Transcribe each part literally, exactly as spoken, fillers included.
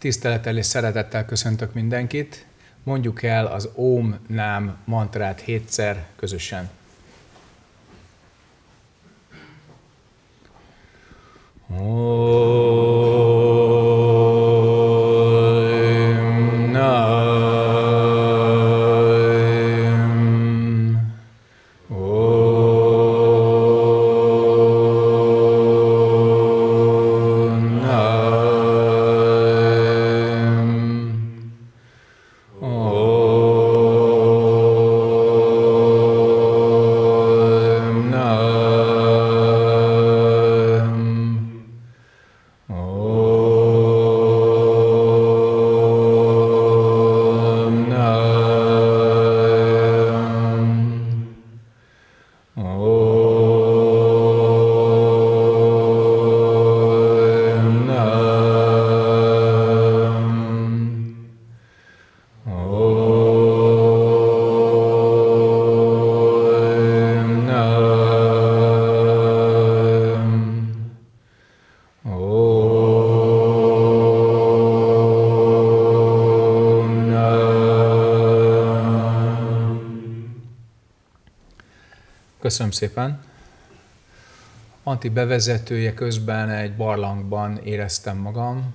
Tisztelettel és szeretettel köszöntök mindenkit. Mondjuk el az Ómnám mantrát hétszer közösen. Oh. Köszönöm szépen! Anti bevezetője közben egy barlangban éreztem magam,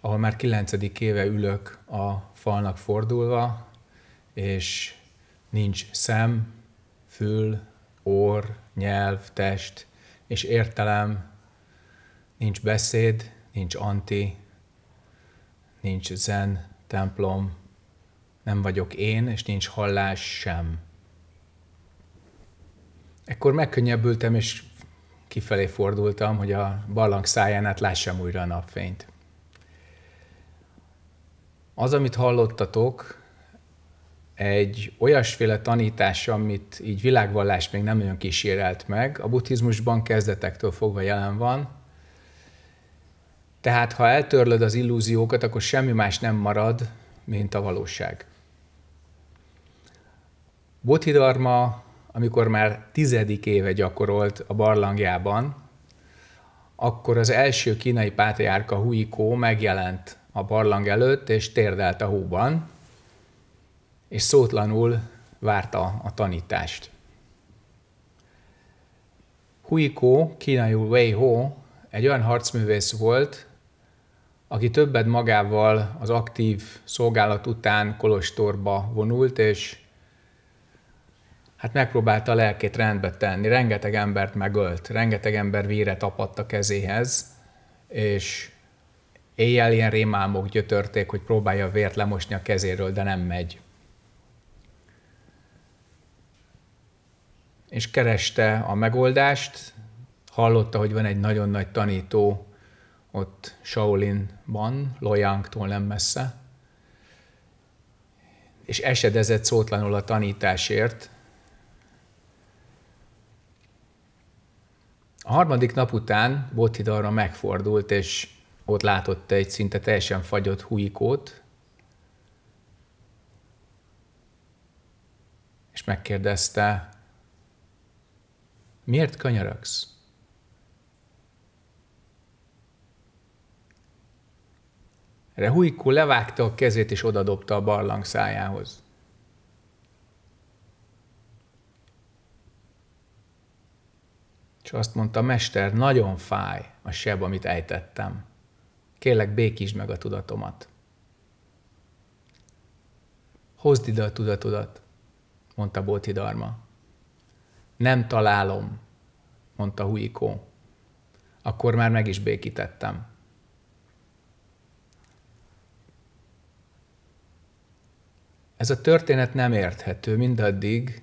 ahol már kilencedik éve ülök a falnak fordulva, és nincs szem, fül, orr, nyelv, test és értelem, nincs beszéd, nincs anti, nincs zen, templom, nem vagyok én, és nincs hallás sem. Ekkor megkönnyebbültem, és kifelé fordultam, hogy a barlang száján át lássam újra a napfényt. Az, amit hallottatok, egy olyasféle tanítás, amit így világvallás még nem nagyon kísérelt meg, a buddhizmusban kezdetektől fogva jelen van. Tehát, ha eltörlöd az illúziókat, akkor semmi más nem marad, mint a valóság. Bodhidharma, amikor már tizedik éve gyakorolt a barlangjában, akkor az első kínai pátriárka Huiko megjelent a barlang előtt, és térdelt a hóban, és szótlanul várta a tanítást. Huiko, kínaiul Wei-ho, egy olyan harcművész volt, aki többet magával az aktív szolgálat után kolostorba vonult, és hát megpróbálta a lelkét rendbe tenni, rengeteg embert megölt, rengeteg ember vére tapadt a kezéhez, és éjjel ilyen rémálmok gyötörték, hogy próbálja a vért lemosni a kezéről, de nem megy. És kereste a megoldást, hallotta, hogy van egy nagyon nagy tanító ott Shaolinban, Lo Yangtól nem messze, és esedezett szótlanul a tanításért. A harmadik nap után Bodhidharma megfordult, és ott látott egy szinte teljesen fagyott Huikót, és megkérdezte, miért kanyaragsz? Erre Huiko levágta a kezét, és odadobta a barlang szájához. És azt mondta, mester, nagyon fáj a seb, amit ejtettem. Kérlek, békítsd meg a tudatomat. Hozd ide a tudatodat, mondta Bodhidharma. Nem találom, mondta Huiko. Akkor már meg is békítettem. Ez a történet nem érthető mindaddig,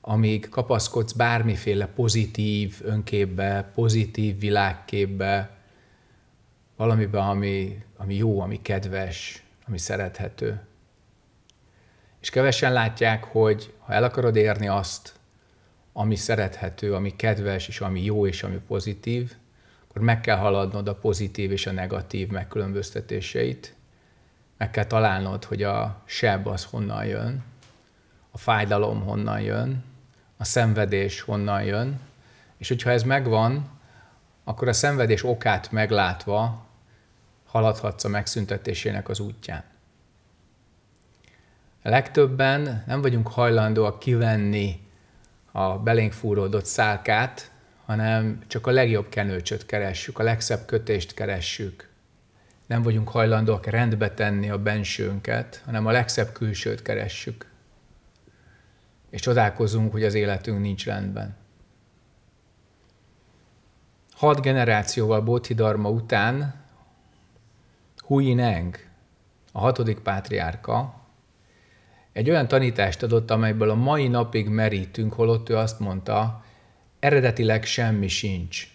amíg kapaszkodsz bármiféle pozitív önképbe, pozitív világképbe, valamiben, ami, ami jó, ami kedves, ami szerethető. És kevesen látják, hogy ha el akarod érni azt, ami szerethető, ami kedves, és ami jó, és ami pozitív, akkor meg kell haladnod a pozitív és a negatív megkülönböztetéseit, meg kell találnod, hogy a seb az honnan jön, a fájdalom honnan jön, a szenvedés honnan jön, és hogyha ez megvan, akkor a szenvedés okát meglátva haladhatsz a megszüntetésének az útján. Legtöbben nem vagyunk hajlandóak kivenni a belénk fúródott szálkát, hanem csak a legjobb kenőcsöt keressük, a legszebb kötést keressük. Nem vagyunk hajlandóak rendbe tenni a bensőnket, hanem a legszebb külsőt keressük. És csodálkozunk, hogy az életünk nincs rendben. Hat generációval Bodhidharma után Huineng, a hatodik pátriárka, egy olyan tanítást adott, amelyből a mai napig merítünk, holott ő azt mondta, eredetileg semmi sincs.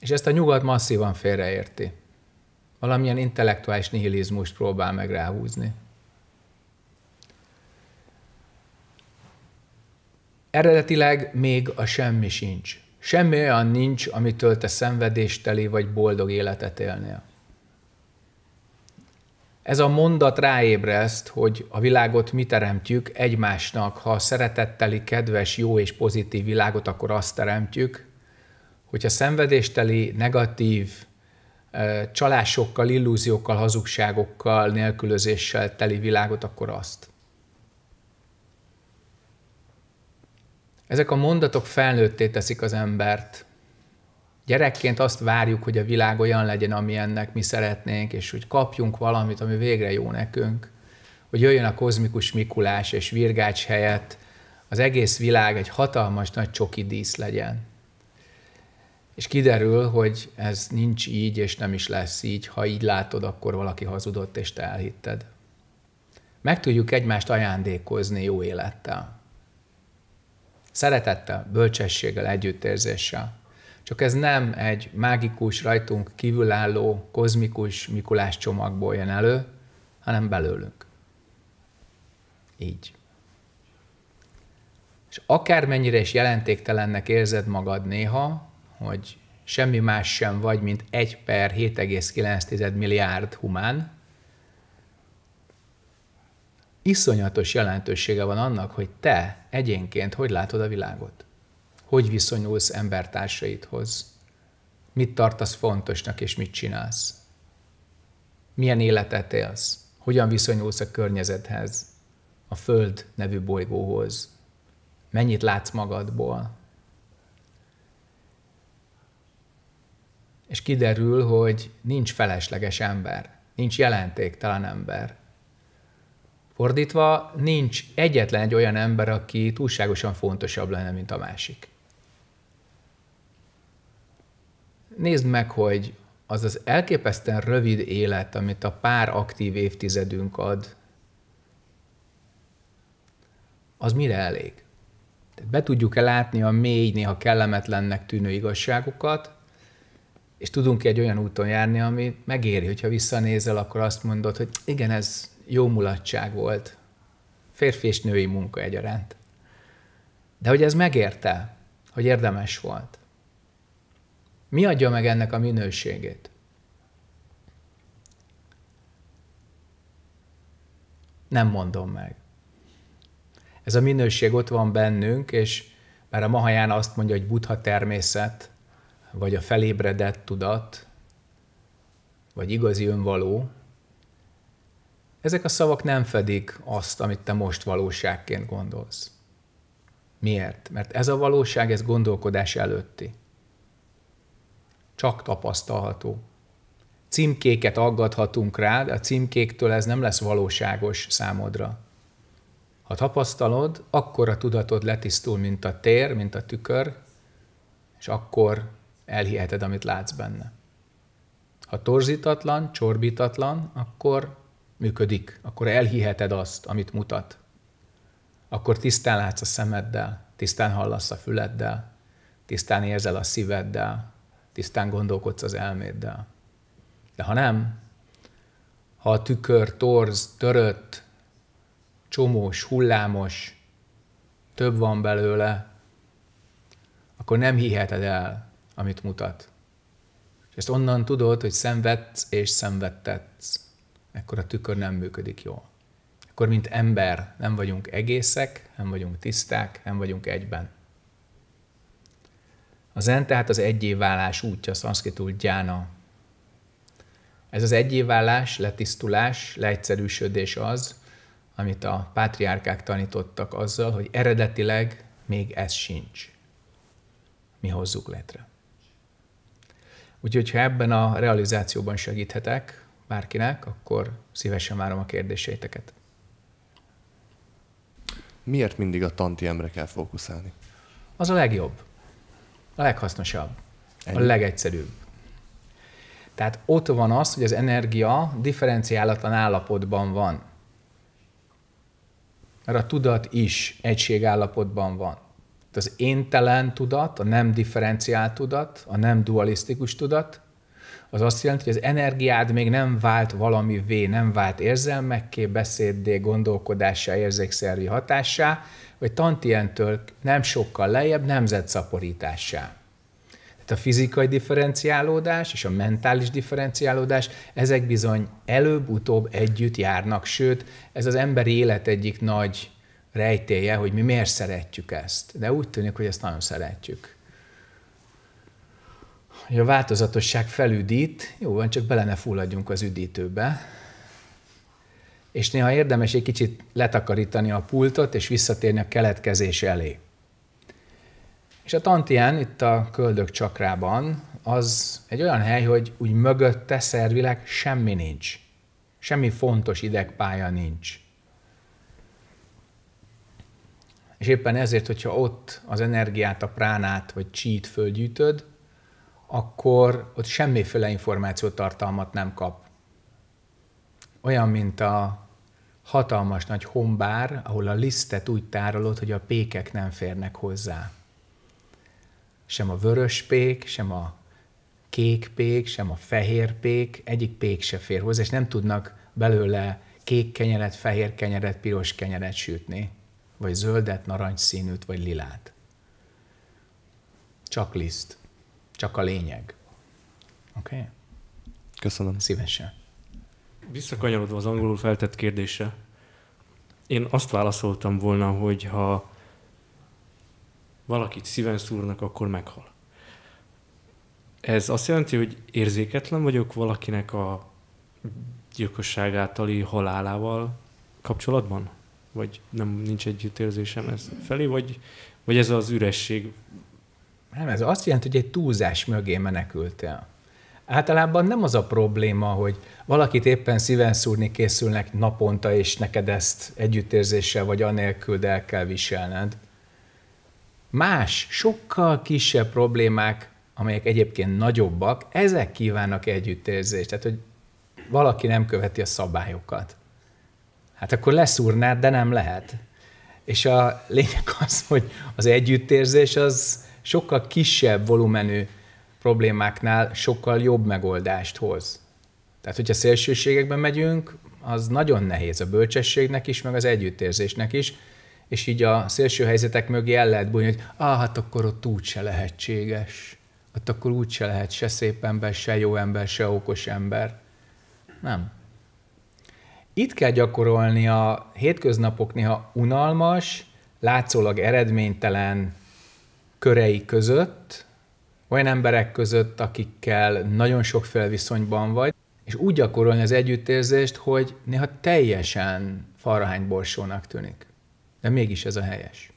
És ezt a nyugat masszívan félreérti. Valamilyen intellektuális nihilizmust próbál meg ráhúzni. Eredetileg még a semmi sincs. Semmi olyan nincs, amitől te szenvedésteli vagy boldog életet élnél. Ez a mondat ráébreszt, hogy a világot mi teremtjük egymásnak, ha a szeretetteli, kedves, jó és pozitív világot, akkor azt teremtjük, hogyha szenvedésteli, negatív, csalásokkal, illúziókkal, hazugságokkal, nélkülözéssel teli világot, akkor azt. Ezek a mondatok felnőtté teszik az embert. Gyerekként azt várjuk, hogy a világ olyan legyen, amilyennek mi szeretnénk, és hogy kapjunk valamit, ami végre jó nekünk, hogy jöjjön a kozmikus Mikulás és Virgács helyett az egész világ egy hatalmas nagy csoki dísz legyen. És kiderül, hogy ez nincs így, és nem is lesz így. Ha így látod, akkor valaki hazudott, és te elhitted. Meg tudjuk egymást ajándékozni jó élettel. Szeretettel, bölcsességgel, együttérzéssel. Csak ez nem egy mágikus, rajtunk kívülálló, kozmikus Mikulás csomagból jön elő, hanem belőlünk. Így. És akármennyire is jelentéktelennek érzed magad néha, hogy semmi más sem vagy, mint egy per hét egész kilenc milliárd humán, iszonyatos jelentősége van annak, hogy te egyénként hogy látod a világot. Hogy viszonyulsz embertársaidhoz? Mit tartasz fontosnak, és mit csinálsz? Milyen életet élsz? Hogyan viszonyulsz a környezethez? A Föld nevű bolygóhoz? Mennyit látsz magadból? És kiderül, hogy nincs felesleges ember, nincs jelentéktelen ember. Fordítva, nincs egyetlen egy olyan ember, aki túlságosan fontosabb lenne, mint a másik. Nézd meg, hogy az az elképesztően rövid élet, amit a pár aktív évtizedünk ad, az mire elég? Tehát be tudjuk-e látni a mély, néha kellemetlennek tűnő igazságokat, és tudunk-e egy olyan úton járni, ami megéri, hogyha visszanézel, akkor azt mondod, hogy igen, ez jó mulatság volt. Férfi és női munka egyaránt. De hogy ez megérte, hogy érdemes volt. Mi adja meg ennek a minőségét? Nem mondom meg. Ez a minőség ott van bennünk, és bár a mahajána azt mondja, hogy Buddha természet, vagy a felébredett tudat, vagy igazi önvaló, ezek a szavak nem fedik azt, amit te most valóságként gondolsz. Miért? Mert ez a valóság, ez gondolkodás előtti. Csak tapasztalható. Címkéket aggathatunk rá, de a címkéktől ez nem lesz valóságos számodra. Ha tapasztalod, akkor a tudatod letisztul, mint a tér, mint a tükör, és akkor elhiheted, amit látsz benne. Ha torzítatlan, csorbítatlan, akkor működik, akkor elhiheted azt, amit mutat. Akkor tisztán látsz a szemeddel, tisztán hallasz a füleddel, tisztán érzel a szíveddel, tisztán gondolkodsz az elméddel. De ha nem, ha a tükör torz, törött, csomós, hullámos, több van belőle, akkor nem hiheted el, amit mutat. És ezt onnan tudod, hogy szenvedsz és szenvedtetsz. Ekkor a tükör nem működik jól. Ekkor, mint ember, nem vagyunk egészek, nem vagyunk tiszták, nem vagyunk egyben. A zen tehát az egyévválás útja, szanszkitúl gyána. Ez az egyévválás, letisztulás, leegyszerűsödés az, amit a pátriárkák tanítottak azzal, hogy eredetileg még ez sincs. Mi hozzuk létre. Úgyhogy, ha ebben a realizációban segíthetek bárkinek, akkor szívesen várom a kérdéseiteket. Miért mindig a tantienre kell fókuszálni? Az a legjobb, a leghasznosabb, ennyi? A legegyszerűbb. Tehát ott van az, hogy az energia differenciálatlan állapotban van. Mert a tudat is egységállapotban van. Az éntelen tudat, a nem differenciált tudat, a nem dualisztikus tudat, az azt jelenti, hogy az energiád még nem vált valamivé, nem vált érzelmekké, beszéddé, gondolkodássá, érzékszervi hatássá, vagy tantientől nem sokkal lejjebb nemzetszaporítássá. Tehát a fizikai differenciálódás és a mentális differenciálódás, ezek bizony előbb-utóbb együtt járnak, sőt, ez az emberi élet egyik nagy rejtélye, hogy mi miért szeretjük ezt. De úgy tűnik, hogy ezt nagyon szeretjük. Hogy a változatosság felüdít, jó van, csak bele ne fulladjunk az üdítőbe. És néha érdemes egy kicsit letakarítani a pultot, és visszatérni a keletkezés elé. És a tantien itt a köldök csakrában az egy olyan hely, hogy úgy mögötte szervileg semmi nincs. Semmi fontos idegpálya nincs. És éppen ezért, hogyha ott az energiát, a pránát vagy csít fölgyűjtöd, akkor ott semmiféle információtartalmat nem kap. Olyan, mint a hatalmas nagy hombár, ahol a lisztet úgy tárolod, hogy a pékek nem férnek hozzá. Sem a vörös pék, sem a kék pék, sem a fehér pék, egyik pék se fér hozzá, és nem tudnak belőle kék kenyeret, fehér kenyeret, piros kenyeret sütni, vagy zöldet, narancsszínűt, vagy lilát. Csak liszt. Csak a lényeg. Oké? Okay? Köszönöm. Szívesen. Visszakanyarodva az angolul feltett kérdésre, én azt válaszoltam volna, hogy ha valakit szíven szúrnak, akkor meghal. Ez azt jelenti, hogy érzéketlen vagyok valakinek a gyilkosság általi halálával kapcsolatban? Vagy nem, nincs együttérzésem ez felé, vagy, vagy ez az üresség? Nem, ez azt jelenti, hogy egy túlzás mögé menekültél. Általában nem az a probléma, hogy valakit éppen szíven szúrni készülnek naponta, és neked ezt együttérzéssel vagy anélkül, de el kell viselned. Más, sokkal kisebb problémák, amelyek egyébként nagyobbak, ezek kívánnak együttérzést. Tehát, hogy valaki nem követi a szabályokat. Hát akkor leszúrnád, de nem lehet. És a lényeg az, hogy az együttérzés az sokkal kisebb volumenű problémáknál sokkal jobb megoldást hoz. Tehát, hogyha szélsőségekben megyünk, az nagyon nehéz a bölcsességnek is, meg az együttérzésnek is, és így a szélső helyzetek mögé el lehet bújni, hogy ah, hát akkor ott úgy se lehetséges, ott akkor úgy se lehet se szép ember, se jó ember, se okos ember. Nem. Itt kell gyakorolni a hétköznapok néha unalmas, látszólag eredménytelen körei között, olyan emberek között, akikkel nagyon sokféle viszonyban vagy, és úgy gyakorolni az együttérzést, hogy néha teljesen falrahányborsónak tűnik. De mégis ez a helyes.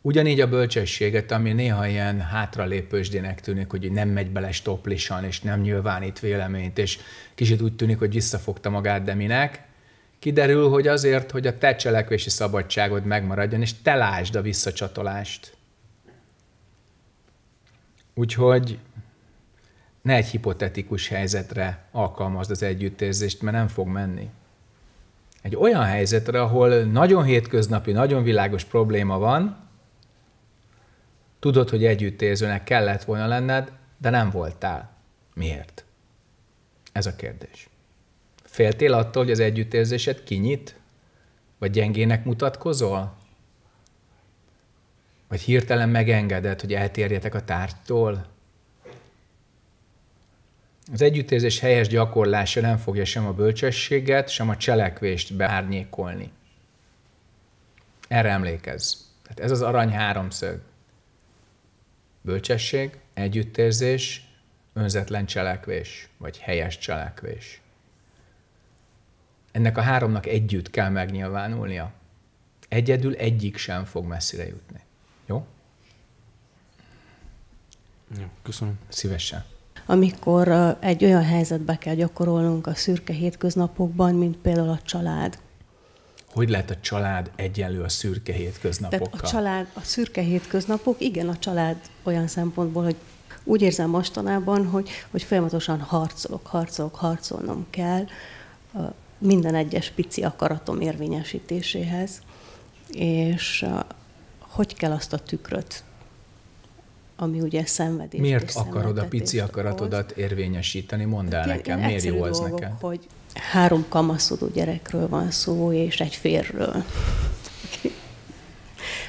Ugyanígy a bölcsességet, ami néha ilyen hátralépősdének tűnik, hogy nem megy bele stoplisan, és nem nyilvánít véleményt, és kicsit úgy tűnik, hogy visszafogta magát, de minek. Kiderül, hogy azért, hogy a te cselekvési szabadságod megmaradjon, és te lásd a visszacsatolást. Úgyhogy ne egy hipotetikus helyzetre alkalmazd az együttérzést, mert nem fog menni. Egy olyan helyzetre, ahol nagyon hétköznapi, nagyon világos probléma van, tudod, hogy együttérzőnek kellett volna lenned, de nem voltál. Miért? Ez a kérdés. Féltél attól, hogy az együttérzésed kinyit? Vagy gyengének mutatkozol? Vagy hirtelen megengeded, hogy eltérjetek a tárgytól? Az együttérzés helyes gyakorlása nem fogja sem a bölcsességet, sem a cselekvést beárnyékolni. Erre emlékezz. Tehát ez az arany háromszög. Bölcsesség, együttérzés, önzetlen cselekvés, vagy helyes cselekvés. Ennek a háromnak együtt kell megnyilvánulnia. Egyedül egyik sem fog messzire jutni. Jó? Jó, köszönöm. Szívesen. Amikor egy olyan helyzetbe kell gyakorolnunk a szürke hétköznapokban, mint például a család. Hogy lehet a család egyenlő a szürke hétköznapokkal? Tehát a család, a szürke hétköznapok, igen, a család olyan szempontból, hogy úgy érzem mostanában, hogy, hogy folyamatosan harcolok, harcolok, harcolnom kell minden egyes pici akaratom érvényesítéséhez, és hogy kell azt a tükröt, ami ugye szenvedést. Miért akarod a pici akaratodat okoz. érvényesíteni? Mondd el nekem, miért jó az dolgok, nekem? Hogy három kamaszodó gyerekről van szó, és egy férről.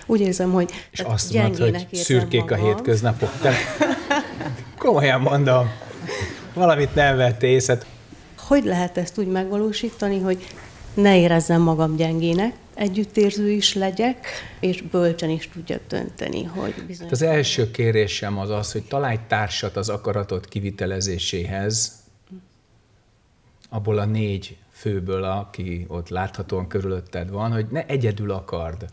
Úgy érzem, hogy és azt mondod, hogy szürkék magam. A hétköznapok. Te... Komolyan mondom, valamit nem vettél észre. Hogy lehet ezt úgy megvalósítani, hogy ne érezzem magam gyengének, együttérző is legyek, és bölcsen is tudjak dönteni, hogy bizonyos... Az első kérésem az az, hogy találj társat az akaratot kivitelezéséhez, abból a négy főből, aki ott láthatóan körülötted van, hogy ne egyedül akard.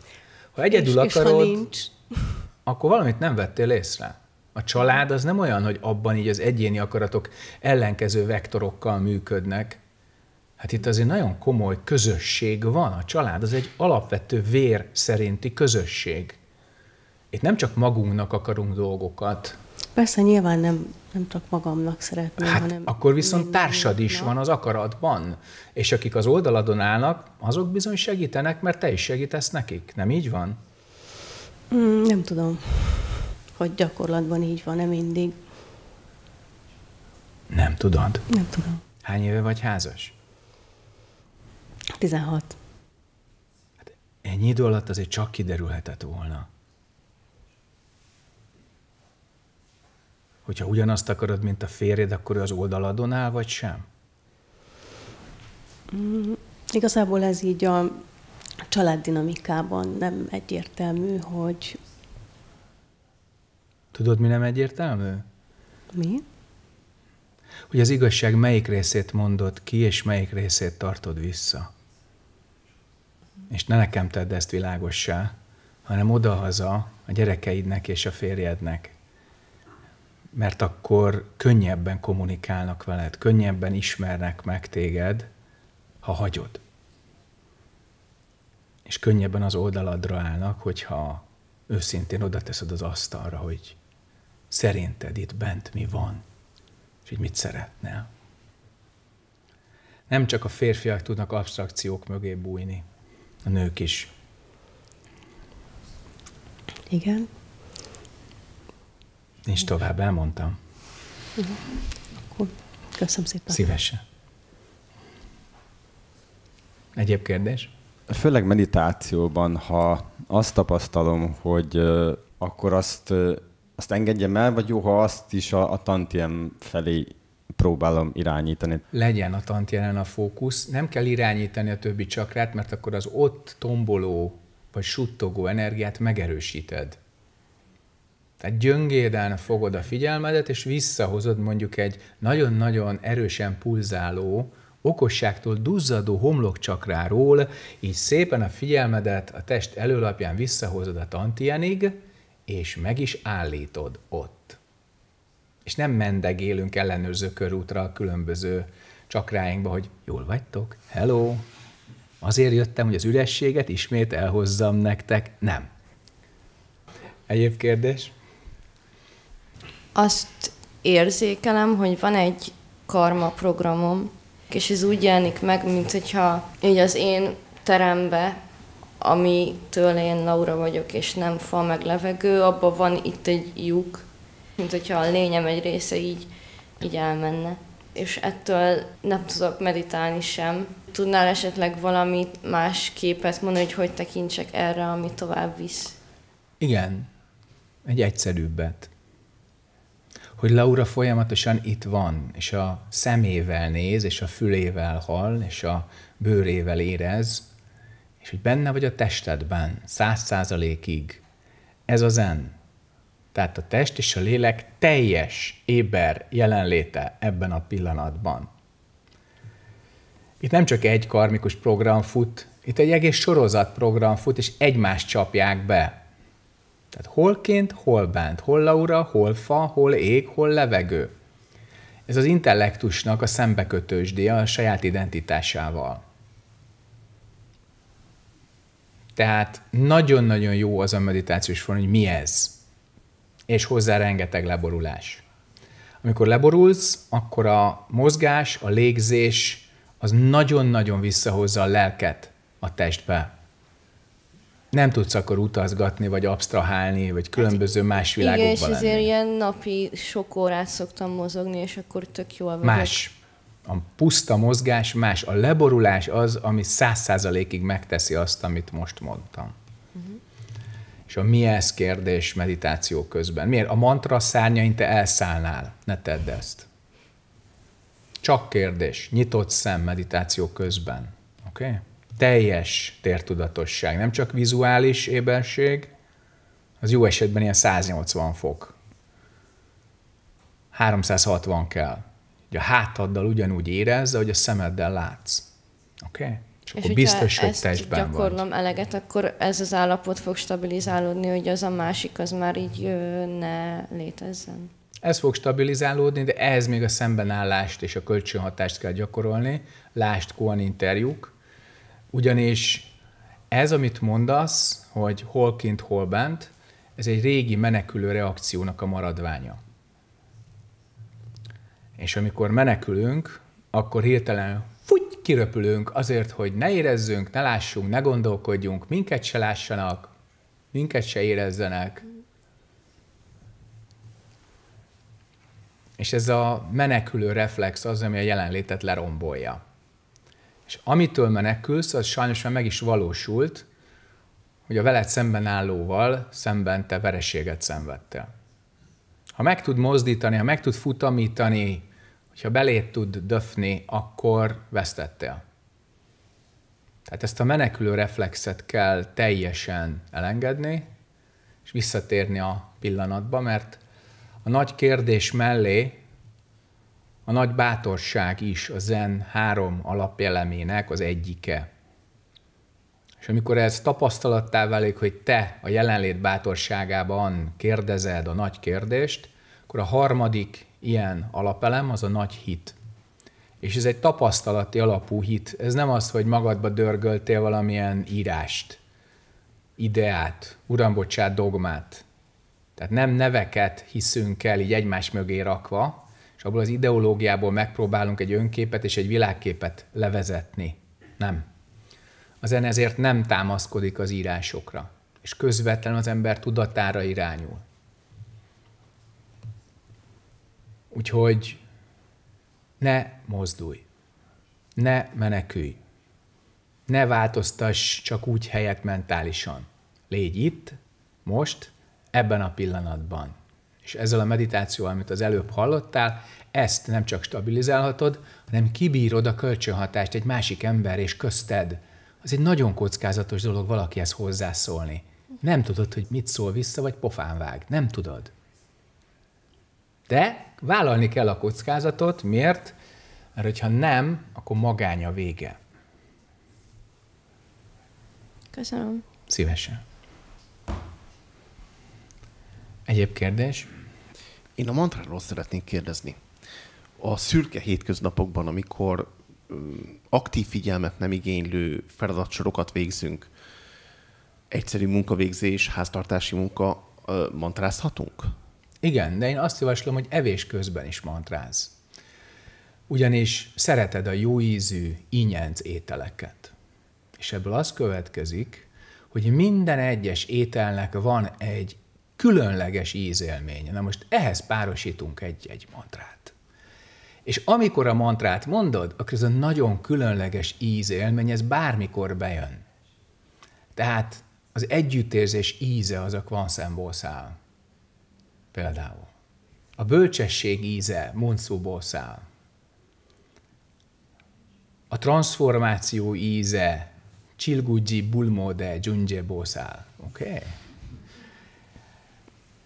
Ha egyedül és, akarod, és ha nincs, akkor valamit nem vettél észre. A család az nem olyan, hogy abban így az egyéni akaratok ellenkező vektorokkal működnek. Hát itt azért nagyon komoly közösség van. A család az egy alapvető vér szerinti közösség. Itt nem csak magunknak akarunk dolgokat. Persze, nyilván nem, nem csak magamnak szeretném, hát hanem... akkor viszont társad is van az akaratban. És akik az oldaladon állnak, azok bizony segítenek, mert te is segítesz nekik. Nem így van? Mm, nem tudom, hogy gyakorlatban így van-e mindig. Nem tudod? Nem tudom. Hány éve vagy házas? tizenhat. Hát ennyi idő alatt azért csak kiderülhetett volna. Hogyha ugyanazt akarod, mint a férjed, akkor ő az oldaladon áll, vagy sem? Mm, igazából ez így a családdinamikában nem egyértelmű, hogy... Tudod, mi nem egyértelmű? Mi? Hogy az igazság melyik részét mondod ki, és melyik részét tartod vissza. És ne nekem tedd ezt világossá, hanem odahaza a gyerekeidnek és a férjednek. Mert akkor könnyebben kommunikálnak veled, könnyebben ismernek meg téged, ha hagyod. És könnyebben az oldaladra állnak, hogyha őszintén oda teszed az asztalra, hogy szerinted itt bent mi van, és így mit szeretnél. Nem csak a férfiak tudnak absztrakciók mögé bújni, a nők is. Igen. Nincs tovább, elmondtam. Akkor köszönöm szépen. Szívesen. Egyéb kérdés? Főleg meditációban, ha azt tapasztalom, hogy uh, akkor azt, uh, azt engedjem el, vagy jó, ha azt is a, a tantien felé próbálom irányítani. Legyen a tantienen a fókusz. Nem kell irányítani a többi csakrát, mert akkor az ott tomboló vagy suttogó energiát megerősíted. Tehát gyöngéden fogod a figyelmedet, és visszahozod mondjuk egy nagyon-nagyon erősen pulzáló, okosságtól duzzadó homlokcsakráról, így szépen a figyelmedet a test előlapján visszahozod a tantienig, és meg is állítod ott. És nem mendegélünk ellenőrző körútra a különböző csakráinkba, hogy jól vagytok, hello, azért jöttem, hogy az ürességet ismét elhozzam nektek. Nem. Egyéb kérdés? Azt érzékelem, hogy van egy karma programom, és ez úgy jelenik meg, mint hogyha így az én terembe, amitől én Laura vagyok, és nem fa meg levegő, abban van itt egy lyuk, mint hogyha a lényem egy része így, így elmenne. És ettől nem tudok meditálni sem. Tudnál esetleg valami más képet mondani, hogy hogy tekintsek erre, ami tovább visz? Igen, egy egyszerűbbet. Hogy Laura folyamatosan itt van, és a szemével néz, és a fülével hall, és a bőrével érez, és hogy benne vagy a testedben, száz százalékig. Ez a zen. Tehát a test és a lélek teljes éber jelenléte ebben a pillanatban. Itt nem csak egy karmikus program fut, itt egy egész sorozat program fut, és egymást csapják be. Tehát holként, hol bánt, hol laura, hol fa, hol ég, hol levegő. Ez az intellektusnak a szembekötősdéje a saját identitásával. Tehát nagyon-nagyon jó az a meditációs forma, hogy mi ez. És hozzá rengeteg leborulás. Amikor leborulsz, akkor a mozgás, a légzés, az nagyon-nagyon visszahozza a lelket a testbe. Nem tudsz akkor utazgatni, vagy absztrahálni, vagy különböző más világokban lenni. Igen, és ezért ilyen napi sok órát szoktam mozogni, és akkor tök jól vagyok. Más. A puszta mozgás más. A leborulás az, ami száz százalékig megteszi azt, amit most mondtam. Uh-huh. És a mi ez kérdés meditáció közben. Miért? A mantra szárnyain te elszállnál. Ne tedd ezt. Csak kérdés. Nyitott szem meditáció közben. Oké? Okay? Teljes tértudatosság, nem csak vizuális éberség, az jó esetben ilyen száznyolcvan fok. háromszázhatvan kell. Ugye a hátaddal ugyanúgy érez, ahogy a szemeddel látsz. Oké? Okay? És, és akkor biztos, hogy testben vagy. Gyakorlom eleget, akkor ez az állapot fog stabilizálódni, hogy az a másik, az már így ne létezzen. Ez fog stabilizálódni, de ehhez még a szembenállást és a kölcsönhatást kell gyakorolni. Lásd kóan interjúk. Ugyanis ez, amit mondasz, hogy hol kint, hol bent, ez egy régi menekülő reakciónak a maradványa. És amikor menekülünk, akkor hirtelen fugy, kiröpülünk azért, hogy ne érezzünk, ne lássunk, ne gondolkodjunk, minket se lássanak, minket se érezzenek. És ez a menekülő reflex az, ami a jelenlétet lerombolja. És amitől menekülsz, az sajnos már meg is valósult, hogy a veled szemben állóval szemben te vereséget szenvedtél. Ha meg tud mozdítani, ha meg tud futamítani, hogyha belét tud döfni, akkor vesztettél. Tehát ezt a menekülő reflexet kell teljesen elengedni, és visszatérni a pillanatba, mert a nagy kérdés mellé a nagy bátorság is a zen három alapelemének az egyike. És amikor ez tapasztalattá válik, hogy te a jelenlét bátorságában kérdezed a nagy kérdést, akkor a harmadik ilyen alapelem az a nagy hit. És ez egy tapasztalati alapú hit. Ez nem az, hogy magadba dörgöltél valamilyen írást, ideát, urambocsát, dogmát. Tehát nem neveket hiszünk el így egymás mögé rakva, abból az ideológiából megpróbálunk egy önképet és egy világképet levezetni. Nem. A zen ezért nem támaszkodik az írásokra, és közvetlenül az ember tudatára irányul. Úgyhogy ne mozdulj, ne menekülj, ne változtass csak úgy helyet mentálisan. Légy itt, most, ebben a pillanatban. És ezzel a meditációval, amit az előbb hallottál, ezt nem csak stabilizálhatod, hanem kibírod a kölcsönhatást egy másik ember és közted. Az egy nagyon kockázatos dolog valakihez hozzászólni. Nem tudod, hogy mit szól vissza, vagy pofán vág. Nem tudod. De vállalni kell a kockázatot. Miért? Mert hogyha nem, akkor magány a vége. Köszönöm. Szívesen. Egyéb kérdés? Én a mantráról szeretnék kérdezni. A szürke hétköznapokban, amikor aktív figyelmet nem igénylő feladatsorokat végzünk, egyszerű munkavégzés, háztartási munka, mantrázhatunk? Igen, de én azt javaslom, hogy evés közben is mantráz. Ugyanis szereted a jó ízű, ínyenc ételeket. És ebből az következik, hogy minden egyes ételnek van egy különleges ízélmény. Na most ehhez párosítunk egy-egy mantrát. És amikor a mantrát mondod, akkor ez a nagyon különleges ízélmény, ez bármikor bejön. Tehát az együttérzés íze az a kvanszemból száll. Például. A bölcsesség íze monszúból száll. A transformáció íze csilgudji bulmode dzsundzséból száll. Oké? Okay?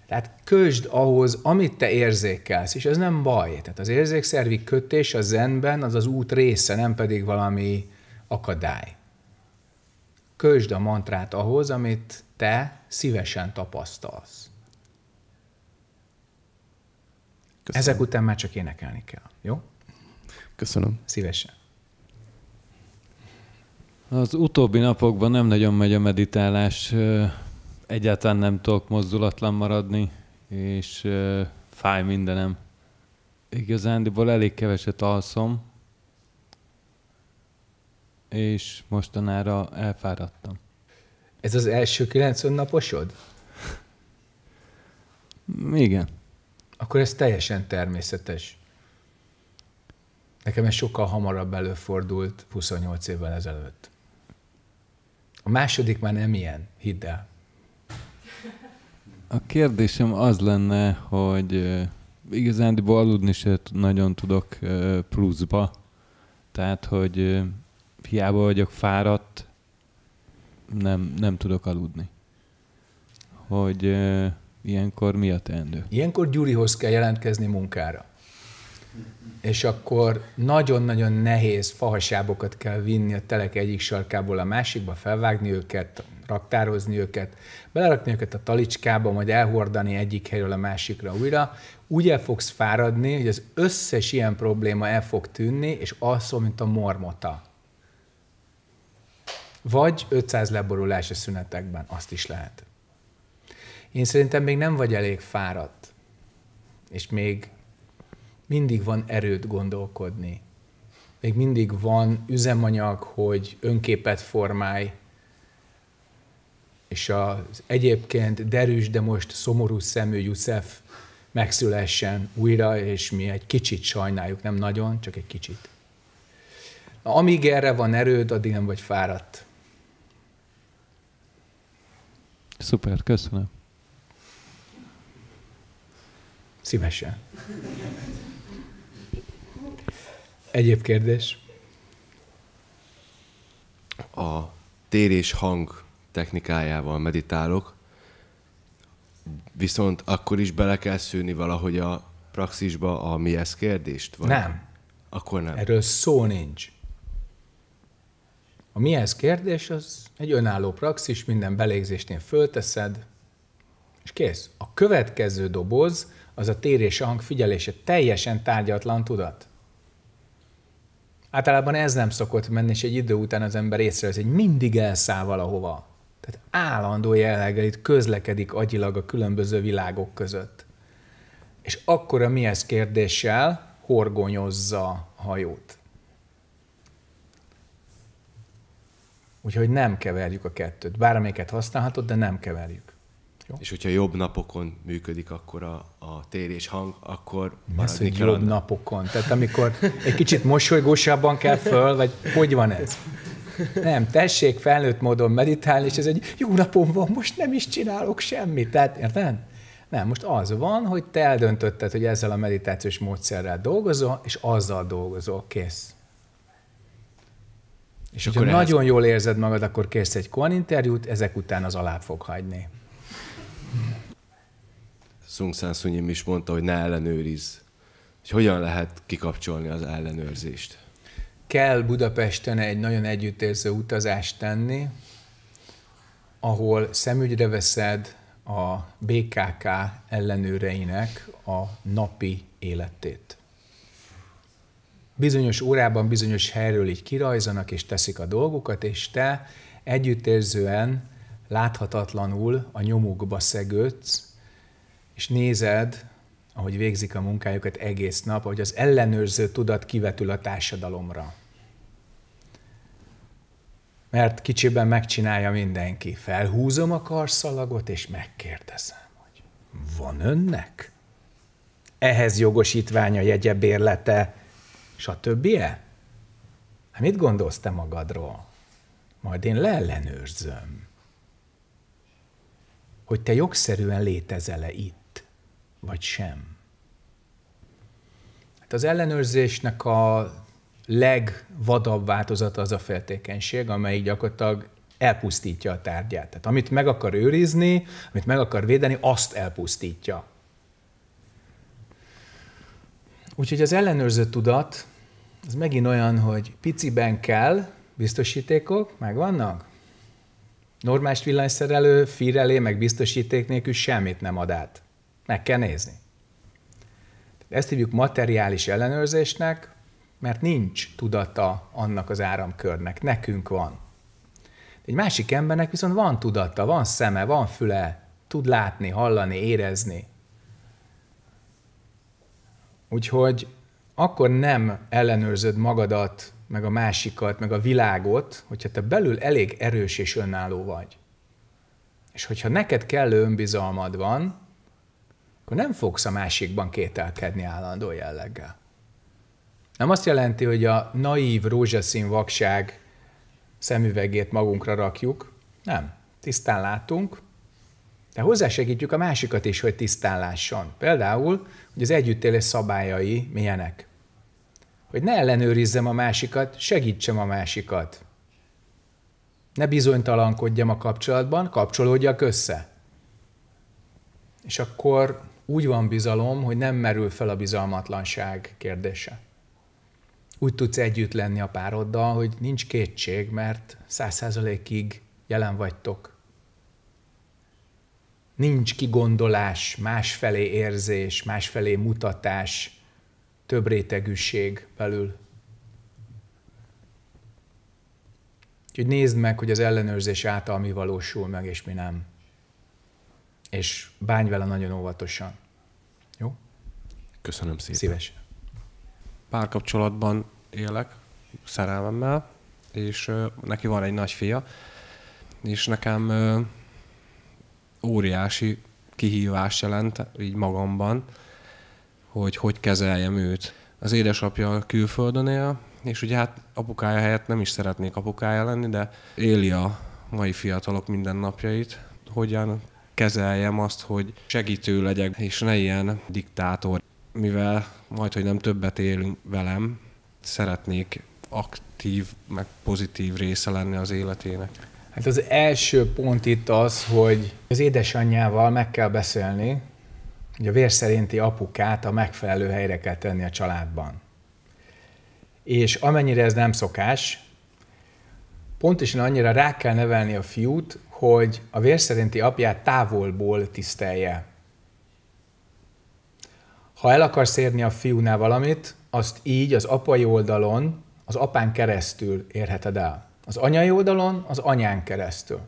Tehát kösd ahhoz, amit te érzékelsz, és ez nem baj. Tehát az érzékszervi kötés a zenben az az út része, nem pedig valami akadály. Kösd a mantrát ahhoz, amit te szívesen tapasztalsz. Köszönöm. Ezek után már csak énekelni kell, jó? Köszönöm. Szívesen. Az utóbbi napokban nem nagyon megy a meditálás, egyáltalán nem tudok mozdulatlan maradni, és fáj mindenem. Igazándiból elég keveset alszom, és mostanára elfáradtam. Ez az első kilencven naposod? Igen. Akkor ez teljesen természetes. Nekem ez sokkal hamarabb előfordult huszonnyolc évvel ezelőtt. A második már nem ilyen, hidd el. A kérdésem az lenne, hogy igazándiból aludni se nagyon tudok pluszba. Tehát, hogy hiába vagyok fáradt, nem, nem tudok aludni. Hogy uh, ilyenkor mi a teendő? Ilyenkor Gyurihoz kell jelentkezni munkára. És akkor nagyon-nagyon nehéz fahasábokat kell vinni a telek egyik sarkából a másikba, felvágni őket, raktározni őket, belerakni őket a talicskába, majd elhordani egyik helyről a másikra újra. Úgy el fogsz fáradni, hogy az összes ilyen probléma el fog tűnni, és alszol, mint a mormota. Vagy ötszáz leborulás a szünetekben, azt is lehet. Én szerintem még nem vagy elég fáradt, és még mindig van erőt gondolkodni. Még mindig van üzemanyag, hogy önképet formálj, és az egyébként derűs, de most szomorú szemű Jusszef megszülessen újra, és mi egy kicsit sajnáljuk, nem nagyon, csak egy kicsit. Amíg erre van erőd, addig nem vagy fáradt. Szuper, köszönöm. Szívesen. Egyéb kérdés? A tér és hang technikájával meditálok, viszont akkor is bele kell szűrni valahogy a praxisba a mi ez kérdést? Vagy? Nem. Akkor nem. Erről szó nincs. A mi ez kérdés, az egy önálló praxis, minden belégzésnél fölteszed, és kész. A következő doboz, az a tér és a hang figyelése, teljesen tárgyatlan tudat. Általában ez nem szokott menni, és egy idő után az ember észrevesz, hogy mindig elszáll valahova. Tehát állandó jelleggel itt közlekedik agyilag a különböző világok között. És akkor a mi ez kérdéssel horgonyozza a hajót. Úgyhogy nem keverjük a kettőt. Bármelyiket használhatod, de nem keverjük. Jó? És hogyha jobb napokon működik akkor a, a tér és hang, akkor maradni kell. Jobb napokon. Tehát amikor egy kicsit mosolygósabban kell föl, vagy hogy van ez? Nem, tessék felnőtt módon meditálni, és ez egy jó napom van, most nem is csinálok semmit. Tehát, érted? Nem, most az van, hogy te eldöntötted, hogy ezzel a meditációs módszerrel dolgozol, és azzal dolgozol, kész. És ha ehhez... nagyon jól érzed magad, akkor kérsz egy kóan interjút, ezek után az alább fog hagyni. Szung Szán Szunyim is mondta, hogy ne ellenőrizz. És hogyan lehet kikapcsolni az ellenőrzést? Kell Budapesten egy nagyon együttérző utazást tenni, ahol szemügyre veszed a bé ká ká ellenőreinek a napi életét. Bizonyos órában, bizonyos helyről így kirajzanak, és teszik a dolgukat, és te együttérzően, láthatatlanul a nyomukba szegődsz, és nézed, ahogy végzik a munkájukat egész nap, ahogy az ellenőrző tudat kivetül a társadalomra. Mert kicsiben megcsinálja mindenki. Felhúzom a karszalagot, és megkérdezem, hogy van önnek? Ehhez jogosítványa, jegyebérlete, és a többie? Hát mit gondolsz te magadról? Majd én leellenőrzöm, hogy te jogszerűen létezel-e itt, vagy sem. Hát az ellenőrzésnek a legvadabb változata az a féltékenység, amelyik gyakorlatilag elpusztítja a tárgyát. Tehát amit meg akar őrizni, amit meg akar védeni, azt elpusztítja. Úgyhogy az ellenőrző tudat, az megint olyan, hogy piciben kell, biztosítékok megvannak? Normális villanyszerelő, firelé, meg biztosíték nélkül semmit nem ad át. Meg kell nézni. Ezt hívjuk materiális ellenőrzésnek, mert nincs tudata annak az áramkörnek, nekünk van. Egy másik embernek viszont van tudata, van szeme, van füle, tud látni, hallani, érezni. Úgyhogy akkor nem ellenőrzöd magadat, meg a másikat, meg a világot, hogyha te belül elég erős és önálló vagy. És hogyha neked kellő önbizalmad van, akkor nem fogsz a másikban kételkedni állandó jelleggel. Nem azt jelenti, hogy a naív rózsaszín vakság szemüvegét magunkra rakjuk, nem. Tisztán látunk, de hozzásegítjük a másikat is, hogy tisztán lásson. Például, hogy az együttélés szabályai milyenek. Hogy ne ellenőrizzem a másikat, segítsem a másikat. Ne bizonytalankodjam a kapcsolatban, kapcsolódjak össze. És akkor úgy van bizalom, hogy nem merül fel a bizalmatlanság kérdése. Úgy tudsz együtt lenni a pároddal, hogy nincs kétség, mert száz százalékig jelen vagytok. Nincs kigondolás, másfelé érzés, másfelé mutatás, több rétegűség belül. Úgyhogy nézd meg, hogy az ellenőrzés által mi valósul meg, és mi nem. És bánj vele nagyon óvatosan. Jó? Köszönöm szépen. Szívesen. Párkapcsolatban élek, szerelmemmel, és ö, neki van egy nagyfia, és nekem ö, óriási kihívás jelent így magamban, hogy hogy kezeljem őt. Az édesapja külföldön él, és ugye hát apukája helyett nem is szeretnék apukája lenni, de éli a mai fiatalok mindennapjait, hogyan kezeljem azt, hogy segítő legyek, és ne ilyen diktátor. Mivel majd, hogy nem többet élünk velem, szeretnék aktív, meg pozitív része lenni az életének. Hát az első pont itt az, hogy az édesanyjával meg kell beszélni, hogy a vérszerinti apukát a megfelelő helyre kell tenni a családban. És amennyire ez nem szokás, pontosan annyira rá kell nevelni a fiút, hogy a vérszerinti apját távolból tisztelje. Ha el akarsz érni a fiúnál valamit, azt így az apai oldalon, az apán keresztül érheted el. Az anyai oldalon, az anyán keresztül.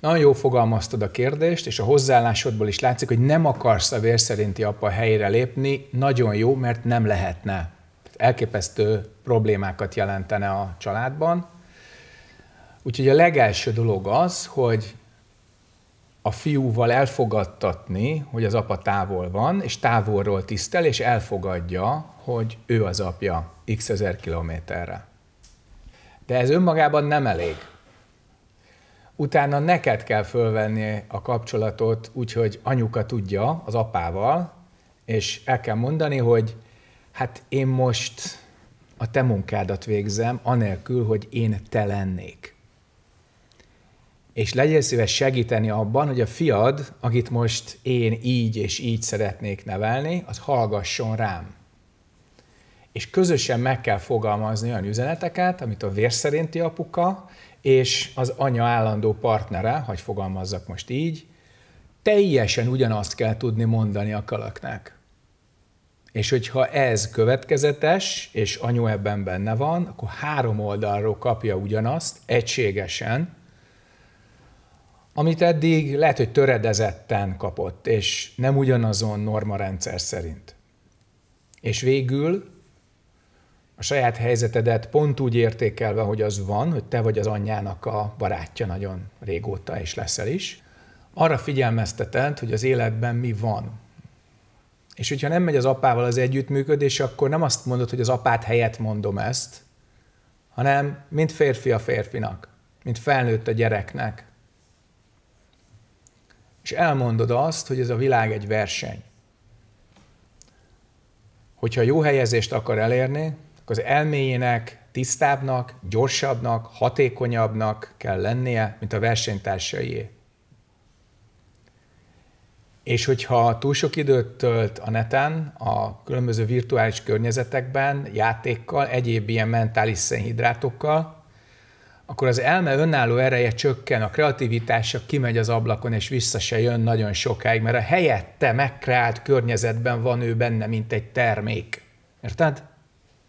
Nagyon jól fogalmaztad a kérdést, és a hozzáállásodból is látszik, hogy nem akarsz a vérszerinti apa helyére lépni, nagyon jó, mert nem lehetne. Elképesztő problémákat jelentene a családban. Úgyhogy a legelső dolog az, hogy a fiúval elfogadtatni, hogy az apa távol van, és távolról tisztel, és elfogadja, hogy ő az apja x ezer kilométerre. De ez önmagában nem elég. Utána neked kell fölvenni a kapcsolatot úgy, hogy anyuka tudja az apával, és el kell mondani, hogy hát én most a te munkádat végzem, anélkül, hogy én te lennék. És legyél szíves segíteni abban, hogy a fiad, akit most én így és így szeretnék nevelni, az hallgasson rám. És közösen meg kell fogalmazni olyan üzeneteket, amit a vérszerinti apuka és az anya állandó partnere, hogy fogalmazzak most így, teljesen ugyanazt kell tudni mondani a kalaknak. És hogyha ez következetes, és anyu ebben benne van, akkor három oldalról kapja ugyanazt, egységesen, amit eddig lehet, hogy töredezetten kapott, és nem ugyanazon normarendszer szerint. És végül a saját helyzetedet pont úgy értékelve, hogy az van, hogy te vagy az anyjának a barátja nagyon régóta, és leszel is, arra figyelmezteted, hogy az életben mi van. És hogyha nem megy az apával az együttműködés, akkor nem azt mondod, hogy az apát helyett mondom ezt, hanem mint férfi a férfinak, mint felnőtt a gyereknek. És elmondod azt, hogy ez a világ egy verseny. Hogyha jó helyezést akar elérni, akkor az elméjének, tisztábbnak, gyorsabbnak, hatékonyabbnak kell lennie, mint a versenytársaié. És hogyha túl sok időt tölt a neten, a különböző virtuális környezetekben, játékkal, egyéb ilyen mentális szénhidrátokkal, akkor az elme önálló ereje csökken, a kreativitása kimegy az ablakon, és vissza se jön nagyon sokáig, mert a helyette megkreált környezetben van ő benne, mint egy termék. Érted?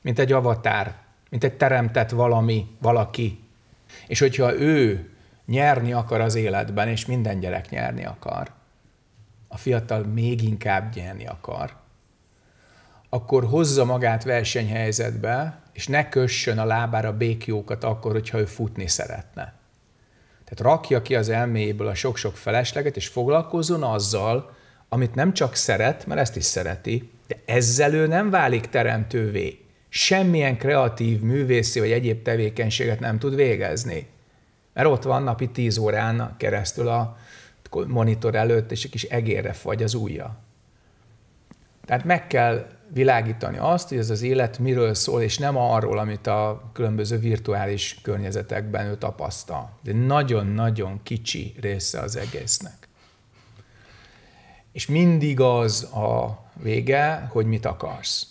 Mint egy avatár, mint egy teremtett valami, valaki. És hogyha ő nyerni akar az életben, és minden gyerek nyerni akar, a fiatal még inkább nyerni akar, akkor hozza magát versenyhelyzetbe, és ne kössön a lábára békjókat akkor, hogyha ő futni szeretne. Tehát rakja ki az elméjéből a sok-sok felesleget, és foglalkozzon azzal, amit nem csak szeret, mert ezt is szereti, de ezzel ő nem válik teremtővé. Semmilyen kreatív, művészi vagy egyéb tevékenységet nem tud végezni. Mert ott van napi tíz órán keresztül a monitor előtt, és egy kis egérre fagy az ujja. Tehát meg kell világítani azt, hogy ez az élet miről szól, és nem arról, amit a különböző virtuális környezetekben ő tapasztal. De nagyon-nagyon kicsi része az egésznek. És mindig az a vége, hogy mit akarsz.